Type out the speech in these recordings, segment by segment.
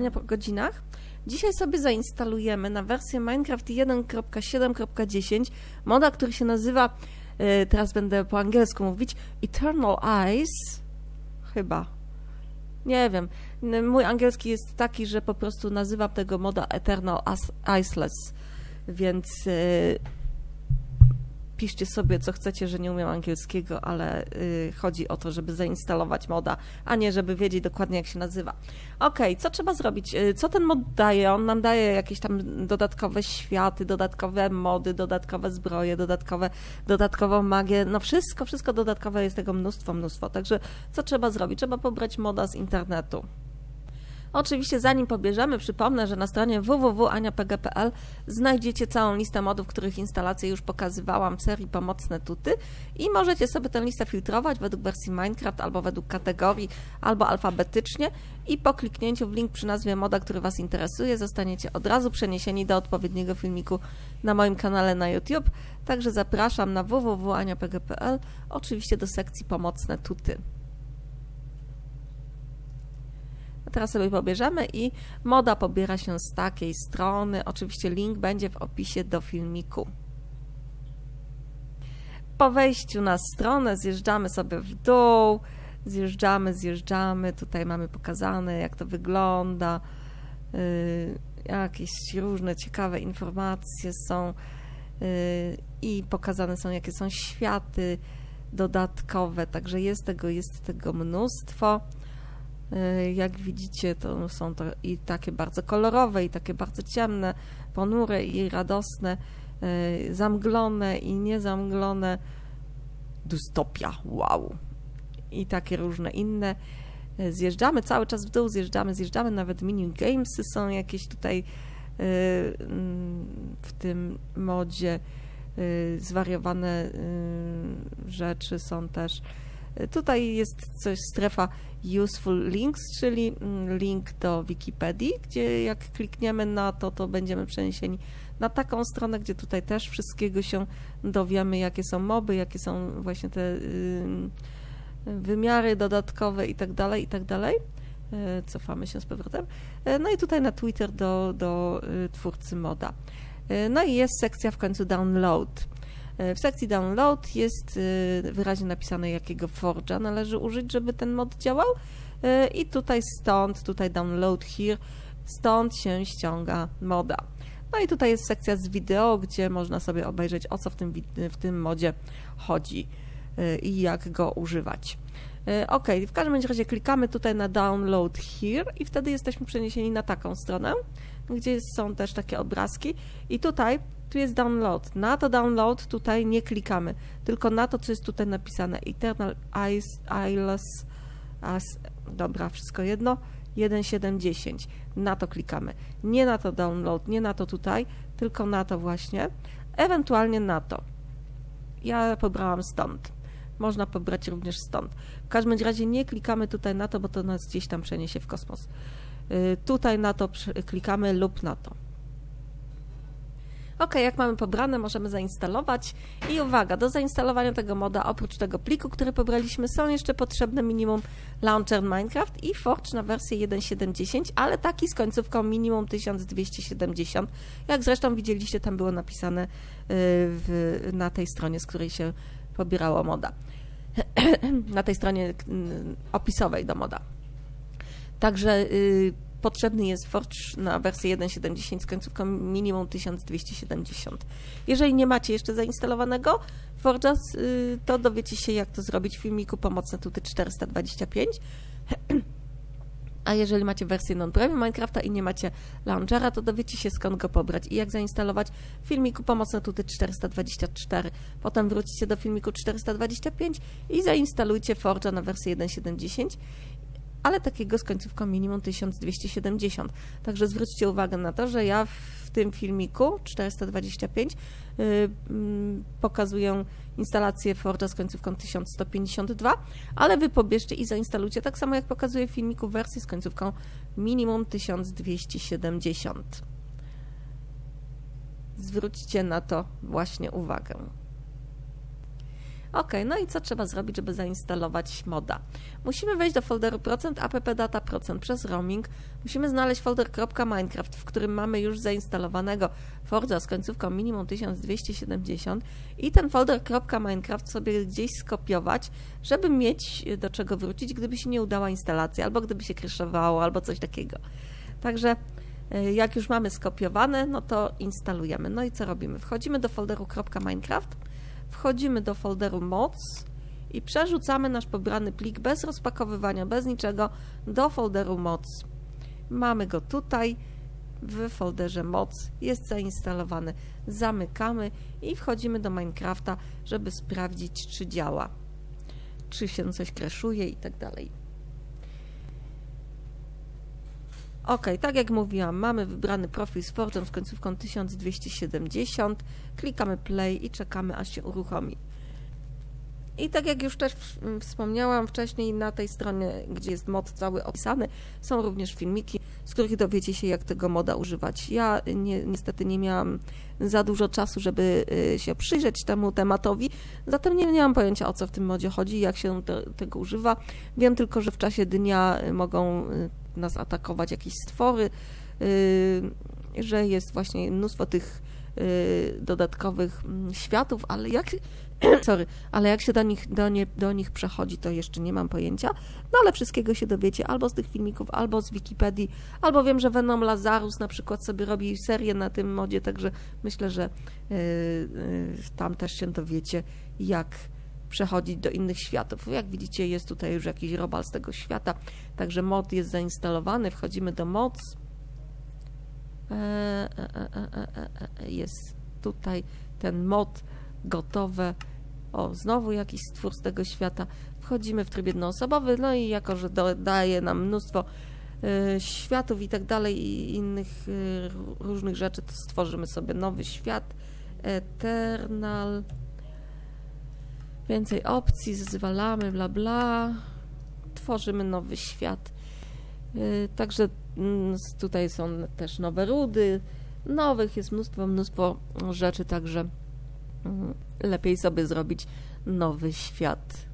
działania po godzinach. Dzisiaj sobie zainstalujemy na wersję Minecraft 1.7.10 moda, który się nazywa, teraz będę po angielsku mówić, Eternal Isles, chyba, nie wiem, mój angielski jest taki, że po prostu nazywam tego moda Eternal Isles, więc piszcie sobie co chcecie, że nie umiem angielskiego, ale chodzi o to, żeby zainstalować moda, a nie żeby wiedzieć dokładnie jak się nazywa. Okej, co trzeba zrobić? Co ten mod daje? On nam daje jakieś tam dodatkowe światy, dodatkowe mody, dodatkowe zbroje, dodatkową magię. No wszystko dodatkowe, jest tego mnóstwo. Także co trzeba zrobić? Trzeba pobrać moda z internetu. Oczywiście zanim pobierzemy, przypomnę, że na stronie www.aniapg.pl znajdziecie całą listę modów, których instalacje już pokazywałam w serii Pomocne Tuty i możecie sobie tę listę filtrować według wersji Minecraft albo według kategorii, albo alfabetycznie i po kliknięciu w link przy nazwie moda, który Was interesuje, zostaniecie od razu przeniesieni do odpowiedniego filmiku na moim kanale na YouTube. Także zapraszam na www.aniapg.pl, oczywiście do sekcji Pomocne Tuty. Teraz sobie pobierzemy i moda pobiera się z takiej strony. Oczywiście link będzie w opisie do filmiku. Po wejściu na stronę zjeżdżamy sobie w dół, zjeżdżamy. Tutaj mamy pokazane jak to wygląda. Jakieś różne ciekawe informacje są i pokazane są jakie są światy dodatkowe. Także jest tego mnóstwo. Jak widzicie, to są to i takie bardzo kolorowe, i takie bardzo ciemne, ponure i radosne, zamglone i niezamglone, dystopia, wow! I takie różne inne. Zjeżdżamy cały czas w dół, zjeżdżamy, nawet minigamesy są jakieś tutaj w tym modzie, zwariowane rzeczy są też. Tutaj jest coś, strefa Useful Links, czyli link do Wikipedii, gdzie jak klikniemy na to, to będziemy przeniesieni na taką stronę, gdzie tutaj też wszystkiego się dowiemy, jakie są moby, jakie są właśnie te wymiary dodatkowe itd. Cofamy się z powrotem. No i tutaj na Twitter do twórcy moda. No i jest sekcja w końcu Download. W sekcji Download jest wyraźnie napisane, jakiego Forge'a należy użyć, żeby ten mod działał. I tutaj stąd, tutaj Download Here, stąd się ściąga moda. No i tutaj jest sekcja z wideo, gdzie można sobie obejrzeć, o co w tym modzie chodzi i jak go używać. Ok, w każdym razie klikamy tutaj na Download Here i wtedy jesteśmy przeniesieni na taką stronę, gdzie są też takie obrazki i tutaj tu jest download. Na to download tutaj nie klikamy, tylko na to, co jest tutaj napisane. Eternal Isles, dobra, wszystko jedno, 1.7.10. Na to klikamy. Nie na to download, nie na to tutaj, tylko na to właśnie, ewentualnie na to. Ja pobrałam stąd. Można pobrać również stąd. W każdym razie nie klikamy tutaj na to, bo to nas gdzieś tam przeniesie w kosmos. Tutaj na to klikamy lub na to. Ok, jak mamy pobrane, możemy zainstalować i uwaga, do zainstalowania tego moda oprócz tego pliku, który pobraliśmy, są jeszcze potrzebne minimum Launcher Minecraft i Forge na wersję 1.7.10, ale taki z końcówką minimum 1270, jak zresztą widzieliście, tam było napisane na tej stronie, z której się pobierało moda, na tej stronie opisowej do moda. Także potrzebny jest Forge na wersję 1.7.10 z końcówką minimum 1270. Jeżeli nie macie jeszcze zainstalowanego Forge'a, to dowiecie się, jak to zrobić w filmiku Pomocne Tuty 425. A jeżeli macie wersję non-premium Minecrafta i nie macie Launchera, to dowiecie się, skąd go pobrać i jak zainstalować w filmiku Pomocne Tuty 424. Potem wrócicie do filmiku 425 i zainstalujcie Forge'a na wersję 1.7.10. ale takiego z końcówką minimum 1270. Także zwróćcie uwagę na to, że ja w tym filmiku 425 pokazuję instalację Forge'a z końcówką 1152, ale Wy pobierzcie i zainstalujcie tak samo jak pokazuję w filmiku wersję z końcówką minimum 1270. Zwróćcie na to właśnie uwagę. Ok, no i co trzeba zrobić, żeby zainstalować moda? Musimy wejść do folderu %appdata % przez roaming. Musimy znaleźć folder .minecraft, w którym mamy już zainstalowanego Forge'a z końcówką minimum 1270 i ten folder .minecraft sobie gdzieś skopiować, żeby mieć do czego wrócić, gdyby się nie udała instalacja, albo gdyby się crashowało, albo coś takiego. Także jak już mamy skopiowane, no to instalujemy. No i co robimy? Wchodzimy do folderu .minecraft, wchodzimy do folderu mods i przerzucamy nasz pobrany plik bez rozpakowywania, bez niczego do folderu mods. Mamy go tutaj w folderze mods, jest zainstalowany. Zamykamy i wchodzimy do Minecrafta, żeby sprawdzić, czy działa, czy się coś crashuje i tak dalej. Ok, tak jak mówiłam, mamy wybrany profil z Forge'em z końcówką 1270, klikamy play i czekamy, aż się uruchomi. I tak jak już też wspomniałam wcześniej, na tej stronie, gdzie jest mod cały opisany, są również filmiki, z których dowiecie się, jak tego moda używać. Ja niestety nie miałam za dużo czasu, żeby się przyjrzeć temu tematowi, zatem nie miałam pojęcia, o co w tym modzie chodzi, jak się tego używa. Wiem tylko, że w czasie dnia mogą nas atakować jakieś stwory, że jest właśnie mnóstwo tych dodatkowych światów, ale jak jak się do nich przechodzi, to jeszcze nie mam pojęcia, no ale wszystkiego się dowiecie albo z tych filmików, albo z Wikipedii, albo wiem, że Venom Lazarus na przykład sobie robi serię na tym modzie, także myślę, że tam też się dowiecie, jak przechodzić do innych światów. Jak widzicie, jest tutaj już jakiś robal z tego świata, także mod jest zainstalowany, wchodzimy do mods, jest tutaj ten mod, gotowe, o, znowu jakiś stwór z tego świata, wchodzimy w tryb jednoosobowy, no i jako, że daje nam mnóstwo światów i tak dalej i innych różnych rzeczy, to stworzymy sobie nowy świat, Eternal, więcej opcji, zezwalamy, bla bla, tworzymy nowy świat. Także tutaj są też nowe rudy, nowych jest mnóstwo rzeczy, także lepiej sobie zrobić nowy świat.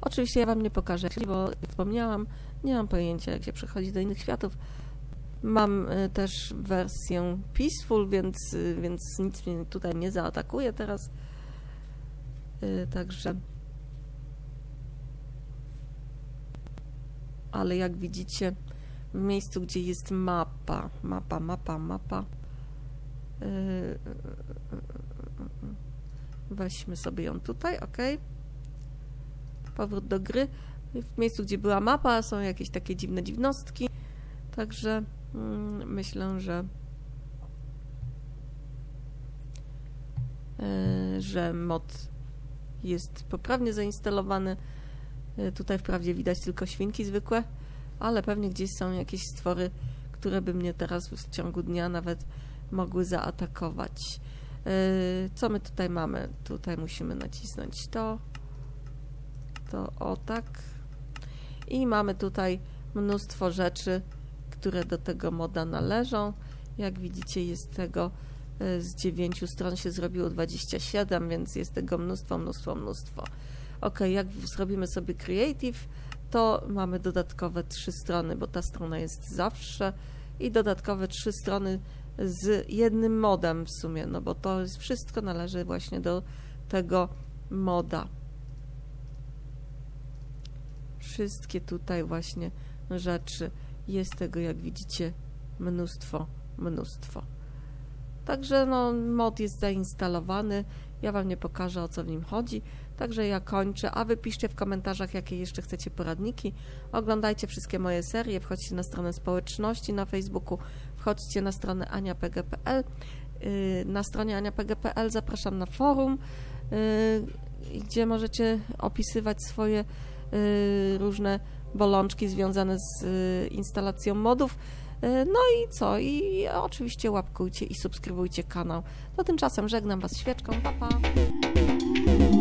Oczywiście ja wam nie pokażę, bo jak wspomniałam, nie mam pojęcia, jak się przechodzi do innych światów. Mam też wersję peaceful, więc nic mnie tutaj nie zaatakuje teraz. Także, ale jak widzicie, w miejscu, gdzie jest mapa, weźmy sobie ją tutaj, ok, powrót do gry, w miejscu, gdzie była mapa, są jakieś takie dziwne dziwnostki, także myślę, że mod jest poprawnie zainstalowany. Tutaj wprawdzie widać tylko świnki zwykłe, ale pewnie gdzieś są jakieś stwory, które by mnie teraz w ciągu dnia nawet mogły zaatakować. Co my tutaj mamy? Tutaj musimy nacisnąć to o tak. I mamy tutaj mnóstwo rzeczy, które do tego moda należą. Jak widzicie, jest tego z 9 stron się zrobiło 27, więc jest tego mnóstwo. Ok, jak zrobimy sobie creative, to mamy dodatkowe 3 strony, bo ta strona jest zawsze i dodatkowe 3 strony z jednym modem w sumie, no bo to wszystko należy właśnie do tego moda. Wszystkie tutaj właśnie rzeczy, jest tego, jak widzicie, mnóstwo. Także no, mod jest zainstalowany, ja wam nie pokażę, o co w nim chodzi, także ja kończę, a wy piszcie w komentarzach, jakie jeszcze chcecie poradniki, oglądajcie wszystkie moje serie, wchodźcie na stronę społeczności na Facebooku, wchodźcie na stronę aniapg.pl, na stronie aniapg.pl zapraszam na forum, gdzie możecie opisywać swoje różne bolączki związane z instalacją modów. No i co? I oczywiście łapkujcie i subskrybujcie kanał. No tymczasem żegnam was świeczką. Pa, pa.